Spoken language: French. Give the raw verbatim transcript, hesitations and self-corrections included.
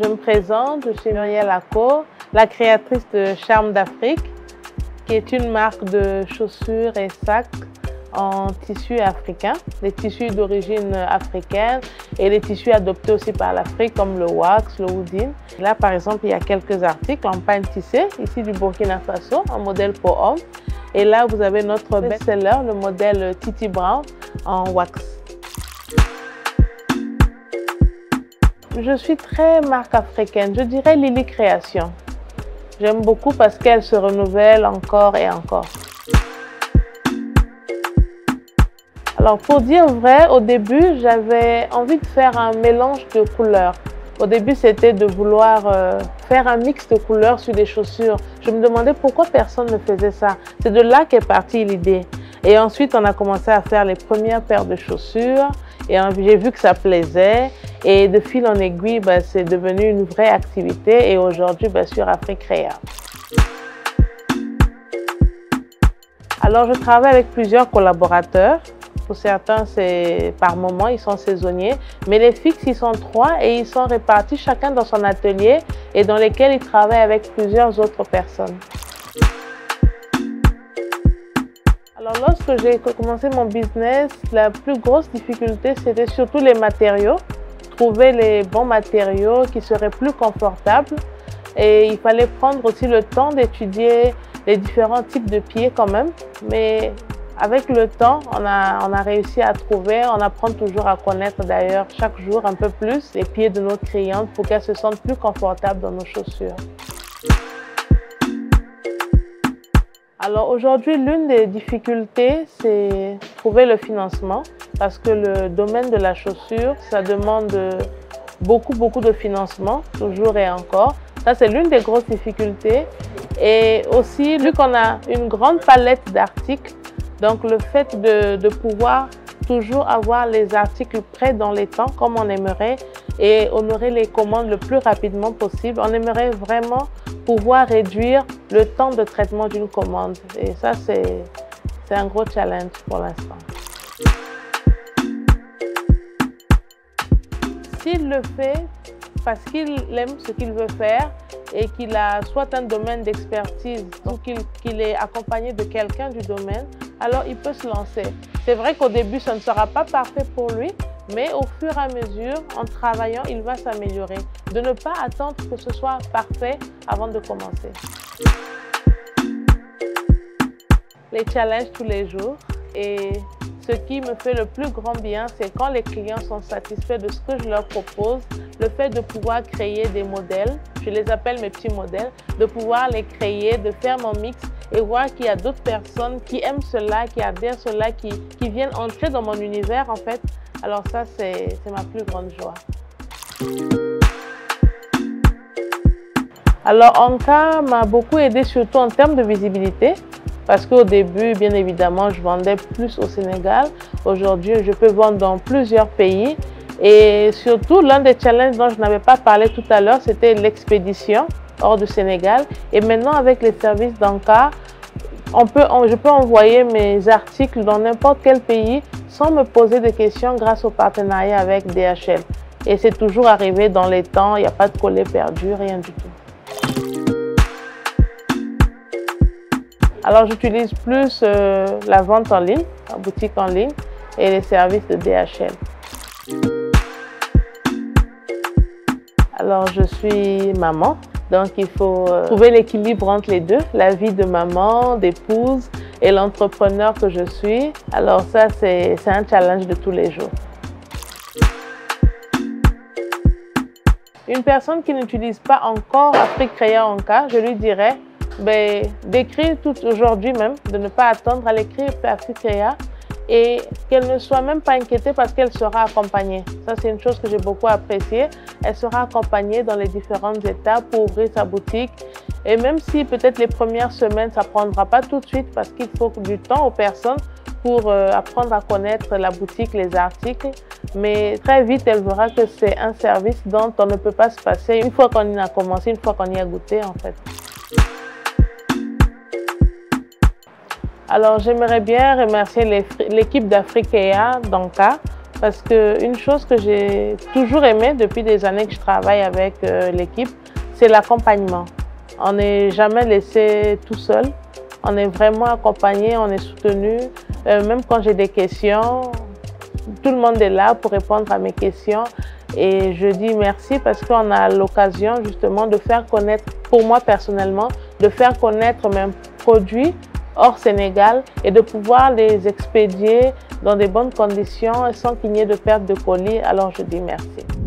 Je me présente, je suis Muriel Accoh, la créatrice de Charmes d'Afrique, qui est une marque de chaussures et sacs en tissu africain, des tissus d'origine africaine et des tissus adoptés aussi par l'Afrique comme le wax, le woodin. Là par exemple il y a quelques articles en pagne tissée, ici du Burkina Faso, en modèle pour homme. Et là vous avez notre best-seller, le modèle Titi Brown en wax. Je suis très marque africaine, je dirais Lily Création. J'aime beaucoup parce qu'elle se renouvelle encore et encore. Alors pour dire vrai, au début j'avais envie de faire un mélange de couleurs. Au début c'était de vouloir euh, faire un mix de couleurs sur des chaussures. Je me demandais pourquoi personne ne faisait ça. C'est de là qu'est partie l'idée. Et ensuite on a commencé à faire les premières paires de chaussures et j'ai vu que ça plaisait. Et de fil en aiguille, bah, c'est devenu une vraie activité et aujourd'hui, bah, sur Afrikrea. Alors, je travaille avec plusieurs collaborateurs. Pour certains, c'est par moment, ils sont saisonniers. Mais les fixes, ils sont trois et ils sont répartis chacun dans son atelier et dans lesquels ils travaillent avec plusieurs autres personnes. Alors, lorsque j'ai commencé mon business, la plus grosse difficulté, c'était surtout les matériaux. Trouver les bons matériaux qui seraient plus confortables et il fallait prendre aussi le temps d'étudier les différents types de pieds quand même, mais avec le temps on a, on a réussi à trouver, on apprend toujours à connaître d'ailleurs chaque jour un peu plus les pieds de nos clientes pour qu'elles se sentent plus confortables dans nos chaussures. Alors aujourd'hui, l'une des difficultés, c'est trouver le financement parce que le domaine de la chaussure, ça demande beaucoup, beaucoup de financement, toujours et encore. Ça, c'est l'une des grosses difficultés. Et aussi, vu qu'on a une grande palette d'articles, donc le fait de, de pouvoir toujours avoir les articles prêts dans les temps comme on aimerait et honorer les commandes le plus rapidement possible, on aimerait vraiment pouvoir réduire le temps de traitement d'une commande. Et ça, c'est un gros challenge pour l'instant. S'il le fait parce qu'il aime ce qu'il veut faire et qu'il a soit un domaine d'expertise ou qu'il qu'il est accompagné de quelqu'un du domaine, alors il peut se lancer. C'est vrai qu'au début, ça ne sera pas parfait pour lui, mais au fur et à mesure, en travaillant, il va s'améliorer. De ne pas attendre que ce soit parfait avant de commencer. Les challenges tous les jours. Et ce qui me fait le plus grand bien, c'est quand les clients sont satisfaits de ce que je leur propose, le fait de pouvoir créer des modèles, je les appelle mes petits modèles, de pouvoir les créer, de faire mon mix et voir qu'il y a d'autres personnes qui aiment cela, qui adhèrent cela, qui, qui viennent entrer dans mon univers en fait. Alors ça, c'est ma plus grande joie. Alors Anka m'a beaucoup aidée surtout en termes de visibilité parce qu'au début, bien évidemment, je vendais plus au Sénégal. Aujourd'hui, je peux vendre dans plusieurs pays et surtout, l'un des challenges dont je n'avais pas parlé tout à l'heure, c'était l'expédition hors du Sénégal. Et maintenant, avec les services d'Anka, On peut, on, je peux envoyer mes articles dans n'importe quel pays sans me poser de questions grâce au partenariat avec D H L. Et c'est toujours arrivé dans les temps, il n'y a pas de colis perdu, rien du tout. Alors j'utilise plus euh, la vente en ligne, la boutique en ligne et les services de D H L. Alors je suis maman. Donc, il faut trouver l'équilibre entre les deux, la vie de maman, d'épouse et l'entrepreneur que je suis. Alors ça, c'est un challenge de tous les jours. Une personne qui n'utilise pas encore Afrikrea Anka, je lui dirais ben, d'écrire tout aujourd'hui même, de ne pas attendre à l'écrire Afrikrea et qu'elle ne soit même pas inquiétée parce qu'elle sera accompagnée. Ça, c'est une chose que j'ai beaucoup appréciée. Elle sera accompagnée dans les différentes étapes pour ouvrir sa boutique. Et même si peut-être les premières semaines, ça ne prendra pas tout de suite parce qu'il faut du temps aux personnes pour euh, apprendre à connaître la boutique, les articles. Mais très vite, elle verra que c'est un service dont on ne peut pas se passer une fois qu'on y a commencé, une fois qu'on y a goûté en fait. Alors, j'aimerais bien remercier l'équipe d'Afrikrea d'Anka Parce qu'une chose que j'ai toujours aimée depuis des années que je travaille avec euh, l'équipe, c'est l'accompagnement. On n'est jamais laissé tout seul, on est vraiment accompagné, on est soutenu. Euh, même quand j'ai des questions, tout le monde est là pour répondre à mes questions. Et je dis merci parce qu'on a l'occasion justement de faire connaître, pour moi personnellement, de faire connaître mes produits hors Sénégal et de pouvoir les expédier dans des bonnes conditions sans qu'il n'y ait de perte de colis. Alors je dis merci.